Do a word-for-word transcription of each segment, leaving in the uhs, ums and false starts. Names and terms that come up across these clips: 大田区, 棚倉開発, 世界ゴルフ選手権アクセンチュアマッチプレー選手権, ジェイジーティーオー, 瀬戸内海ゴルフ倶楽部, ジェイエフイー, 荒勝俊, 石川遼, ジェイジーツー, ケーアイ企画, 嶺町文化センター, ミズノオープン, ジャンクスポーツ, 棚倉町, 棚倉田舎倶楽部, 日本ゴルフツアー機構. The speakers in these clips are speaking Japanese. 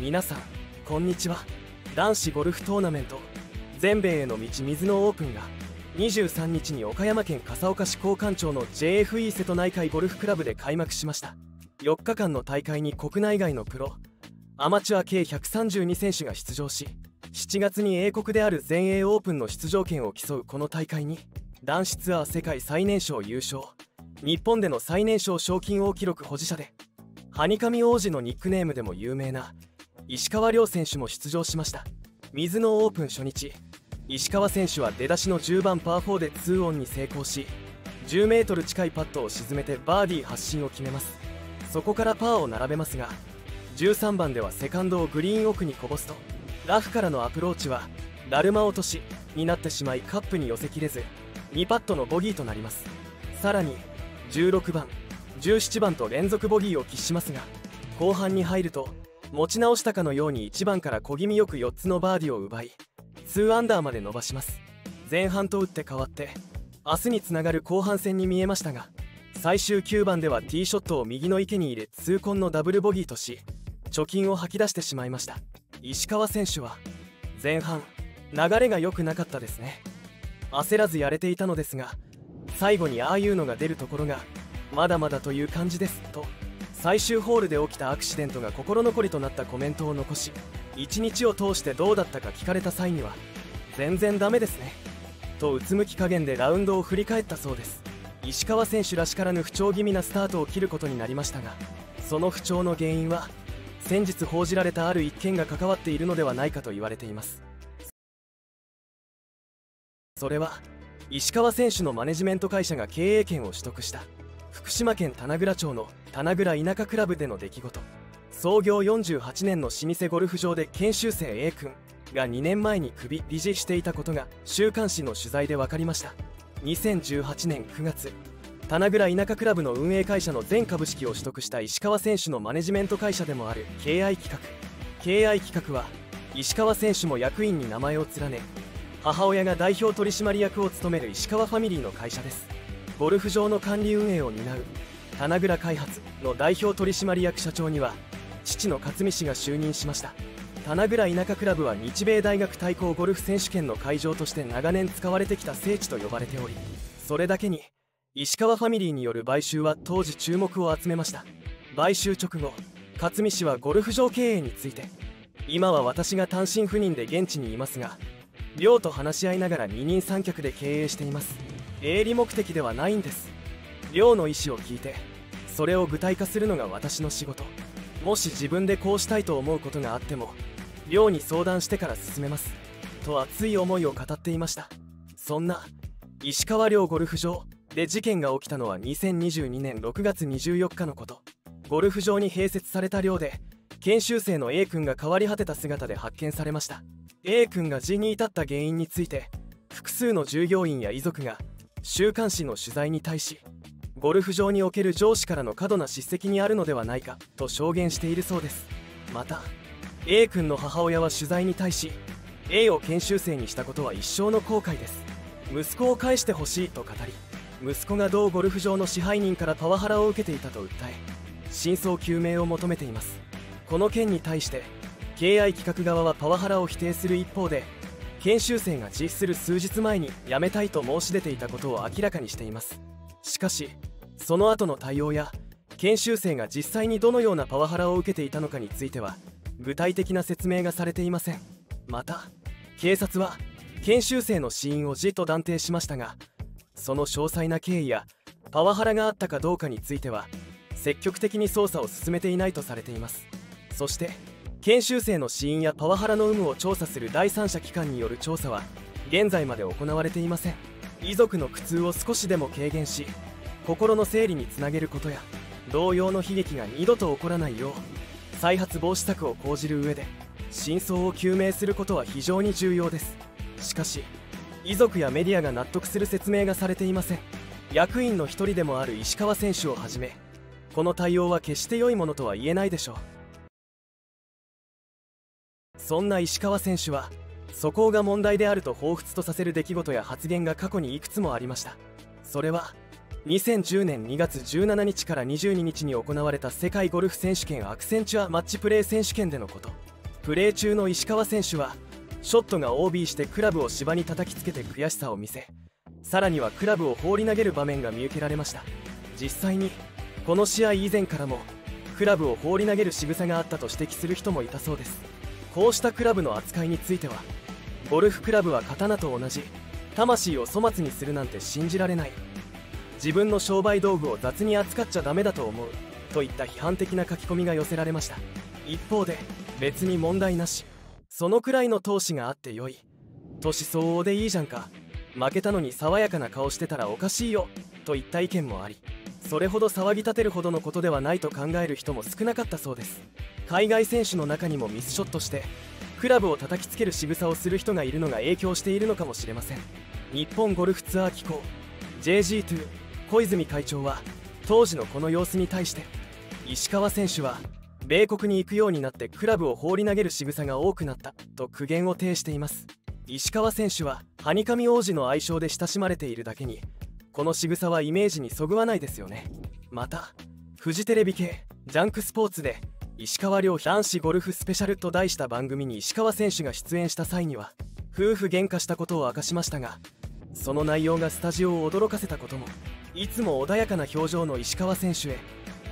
皆さんこんにちは。男子ゴルフトーナメント全米への道ミズノオープンがにじゅうさんにちに岡山県笠岡市江官町の ジェイエフイー 瀬戸内海ゴルフクラブで開幕しました。よっかかんの大会に国内外のプロアマチュア計ひゃくさんじゅうに選手が出場し、しちがつに英国である全英オープンの出場権を競うこの大会に、男子ツアー世界最年少優勝、日本での最年少賞金王記録保持者ではにかみ王子のニックネームでも有名な石川遼選手も出場しました。ミズノオープン初日、石川選手は出だしのじゅうばんパーよんでツーオンに成功し、 じゅうメートル 近いパットを沈めてバーディー発進を決めます。そこからパーを並べますが、じゅうさんばんではセカンドをグリーン奥にこぼすと、ラフからのアプローチはだるま落としになってしまい、カップに寄せきれずにパットのボギーとなります。さらにじゅうろくばんじゅうななばんと連続ボギーを喫しますが、後半に入ると持ち直したかのようにいちばんから小気味よくよっつのバーディーを奪い、にアンダーまで伸ばします。前半と打って変わって明日につながる後半戦に見えましたが、最終きゅうばんではティーショットを右の池に入れ痛恨のダブルボギーとし、貯金を吐き出してしまいました。石川選手は前半流れが良くなかったですね。焦らずやれていたのですが、最後にああいうのが出るところがまだまだという感じですと、最終ホールで起きたアクシデントが心残りとなったコメントを残し、いちにちを通してどうだったか聞かれた際には「全然ダメですね」とうつむき加減でラウンドを振り返ったそうです。石川選手らしからぬ不調気味なスタートを切ることになりましたが、その不調の原因は先日報じられたある一件が関わっているのではないかと言われています。それは石川選手のマネジメント会社が経営権を取得した福島県棚倉町の棚倉田舎クラブでの出来事。創業よんじゅうはちねんの老舗ゴルフ場で研修生 A 君がにねんまえに首理事していたことが週刊誌の取材で分かりました。にせんじゅうはちねんくがつ、棚倉田舎クラブの運営会社の全株式を取得した石川選手のマネジメント会社でもあるケーアイ企画。ケーアイ企画は石川選手も役員に名前を連ね、母親が代表取締役を務める石川ファミリーの会社です。ゴルフ場の管理運営を担う棚倉開発の代表取締役社長には父の勝美氏が就任しました。棚倉田舎クラブは日米大学対抗ゴルフ選手権の会場として長年使われてきた聖地と呼ばれており、それだけに石川ファミリーによる買収は当時注目を集めました。買収直後、勝美氏はゴルフ場経営について「今は私が単身赴任で現地にいますが、寮と話し合いながら二人三脚で経営しています。営利目的ではないんです。寮の意思を聞いてそれを具体化するのが私の仕事。もし自分でこうしたいと思うことがあっても寮に相談してから進めます」と熱い思いを語っていました。そんな石川遼ゴルフ場で事件が起きたのはにせんにじゅうにねんろくがつにじゅうよっかのこと。ゴルフ場に併設された寮で研修生の A 君が変わり果てた姿で発見されました。 A 君が死に至った原因について、複数の従業員や遺族が週刊誌の取材に対し、ゴルフ場における上司からの過度な叱責にあるのではないかと証言しているそうです。また A 君の母親は取材に対し、 A を研修生にしたことは一生の後悔です、息子を返してほしいと語り、息子が同ゴルフ場の支配人からパワハラを受けていたと訴え、真相究明を求めています。この件に対して ケーアイ 企画側はパワハラを否定する一方で、研修生が自死する数日前に辞めたいと申し出ていたことを明らかにしています。しかしその後の対応や研修生が実際にどのようなパワハラを受けていたのかについては具体的な説明がされていません。また警察は研修生の死因を死と断定しましたが、その詳細な経緯やパワハラがあったかどうかについては積極的に捜査を進めていないとされています。そして研修生の死因やパワハラの有無を調査する第三者機関による調査は現在まで行われていません。遺族の苦痛を少しでも軽減し、心の整理につなげることや、同様の悲劇が二度と起こらないよう再発防止策を講じる上で真相を究明することは非常に重要です。しかし遺族やメディアが納得する説明がされていません。役員の一人でもある石川選手をはじめ、この対応は決して良いものとは言えないでしょう。そんな石川選手は素行が問題であると彷彿とさせる出来事や発言が過去にいくつもありました。それはにせんじゅうねんにがつじゅうしちにちからにじゅうににちに行われた世界ゴルフ選手権アクセンチュアマッチプレー選手権でのこと。プレー中の石川選手はショットが オービー してクラブを芝に叩きつけて悔しさを見せ、さらにはクラブを放り投げる場面が見受けられました。実際にこの試合以前からもクラブを放り投げる仕草があったと指摘する人もいたそうです。こうしたクラブの扱いについては、ゴルフクラブは刀と同じ、魂を粗末にするなんて信じられない、自分の商売道具を雑に扱っちゃダメだと思うといった批判的な書き込みが寄せられました。一方で、別に問題なし、そのくらいの闘志があってよい、年相応でいいじゃんか、負けたのに爽やかな顔してたらおかしいよといった意見もあり、それほど騒ぎ立てるほどのことではないと考える人も少なかったそうです。海外選手の中にもミスショットしてクラブを叩きつける仕草をする人がいるのが影響しているのかもしれません。日本ゴルフツアー機構 ジェイジーツー 小泉会長は当時のこの様子に対して、石川選手は米国に行くようになってクラブを放り投げる仕草が多くなったと苦言を呈しています。石川選手はハニカミ王子の愛称で親しまれているだけに、この仕草はイメージにそぐわないですよね。またフジテレビ系ジャンクスポーツで石川遼男子ゴルフスペシャルと題した番組に石川選手が出演した際には、夫婦喧嘩したことを明かしましたが、その内容がスタジオを驚かせたことも。いつも穏やかな表情の石川選手へ、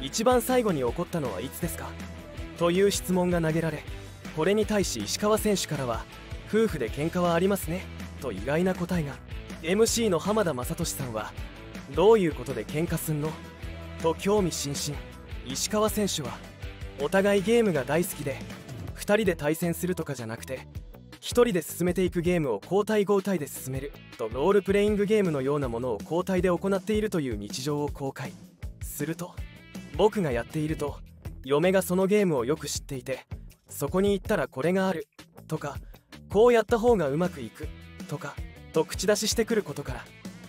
一番最後に怒ったのはいつですかという質問が投げられ、これに対し石川選手からは、夫婦で喧嘩はありますねと意外な答えが。エムシー の浜田雅功さんは、どういうことで喧嘩すんのと興味津々。石川選手は、お互いゲームが大好きでふたりで対戦するとかじゃなくて、ひとりで進めていくゲームを交代交代で進めると、ロールプレイングゲームのようなものを交代で行っているという日常を公開すると、僕がやっていると嫁がそのゲームをよく知っていて、そこに行ったらこれがあるとか、こうやった方がうまくいくとかと口出ししてくることから、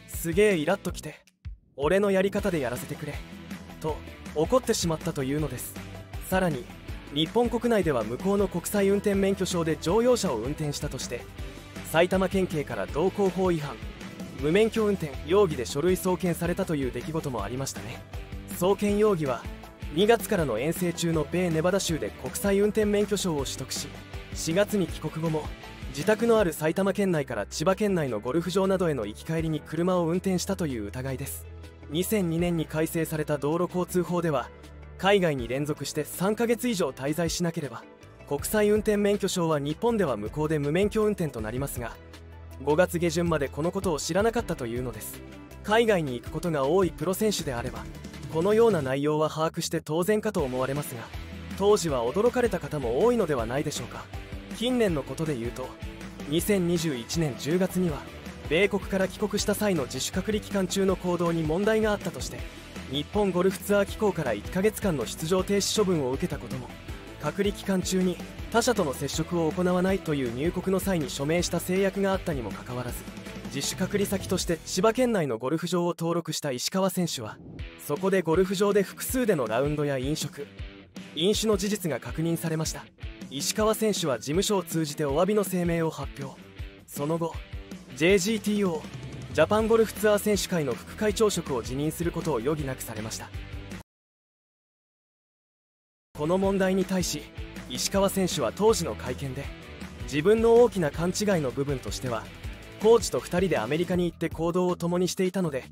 すげえイラッときて、俺のやり方でやらせてくれと怒ってしまったというのです。さらに日本国内では、無効の国際運転免許証で乗用車を運転したとして埼玉県警から道交法違反無免許運転容疑で書類送検されたという出来事もありましたね。送検容疑はにがつからの遠征中の米ネバダ州で国際運転免許証を取得し、しがつに帰国後も自宅のある埼玉県内から千葉県内のゴルフ場などへの行き帰りに車を運転したという疑いです。にせんにねんに改正された道路交通法では、海外に連続してさんかげつ以上滞在しなければ国際運転免許証は日本では無効で無免許運転となりますが、ごがつ下旬までこのことを知らなかったというのです。海外に行くことが多いプロ選手であれば、このような内容は把握して当然かと思われますが、当時は驚かれた方も多いのではないでしょうか。近年のことでいうと、にせんにじゅういちねんじゅうがつには米国から帰国した際の自主隔離期間中の行動に問題があったとして、日本ゴルフツアー機構からいっかげつかんの出場停止処分を受けたことも、隔離期間中に他者との接触を行わないという入国の際に署名した制約があったにもかかわらず、自主隔離先として千葉県内のゴルフ場を登録した石川選手は、そこでゴルフ場で複数でのラウンドや飲食飲酒の事実が確認されました。石川選手は事務所を通じてお詫びの声明を発表。その後 ジェイジーティーオー ジャパンゴルフツアー選手会の副会長職を辞任することを余儀なくされました。この問題に対し石川選手は当時の会見で、自分の大きな勘違いの部分としては、コーチとふたりでアメリカに行って行動を共にしていたので、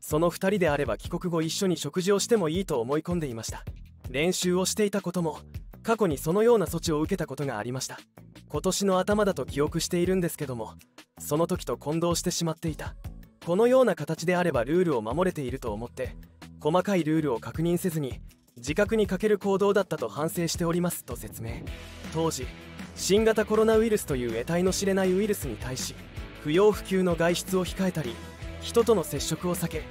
そのふたりであれば帰国後一緒に食事をしてもいいと思い込んでいました。練習をしていたことも過去にそのような措置を受けたことがありました。今年の頭だと記憶しているんですけども、その時と混同してしまっていた。このような形であればルールを守れていると思って、細かいルールを確認せずに自覚に欠ける行動だったと反省しておりますと説明。当時新型コロナウイルスという得体の知れないウイルスに対し、不要不急の外出を控えたり人との接触を避け、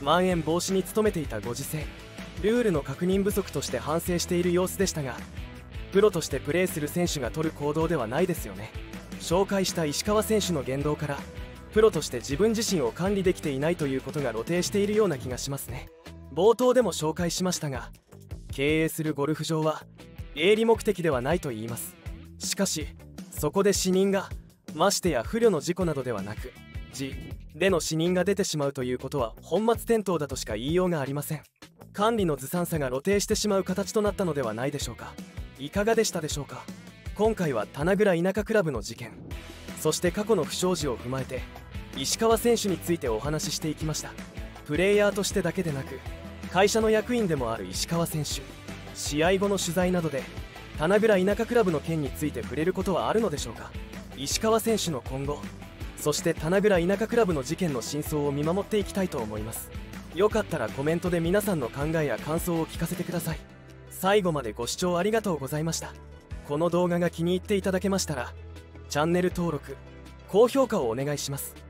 まん延防止に努めていたご時世、ルールの確認不足として反省している様子でしたが、プロとしてプレーする選手が取る行動ではないですよね。紹介した石川選手の言動から、プロとして自分自身を管理できていないということが露呈しているような気がしますね。冒頭でも紹介しましたが、経営するゴルフ場は営利目的ではないと言います。しかしそこで死人が、ましてや不慮の事故などではなく自での死人が出てしまうということは本末転倒だとしか言いようがありません。管理のずさんさが露呈してしまう形となったのではないでしょうか。いかがでしたでしょうか。今回は棚倉田舎クラブの事件、そして過去の不祥事を踏まえて石川選手についてお話ししていきました。プレイヤーとしてだけでなく会社の役員でもある石川選手、試合後の取材などで棚倉田舎クラブの件について触れることはあるのでしょうか。石川選手の今後、そして棚倉田舎クラブの事件の真相を見守っていきたいと思います。よかったらコメントで皆さんの考えや感想を聞かせてください。最後までご視聴ありがとうございました。この動画が気に入っていただけましたらチャンネル登録、高評価をお願いします。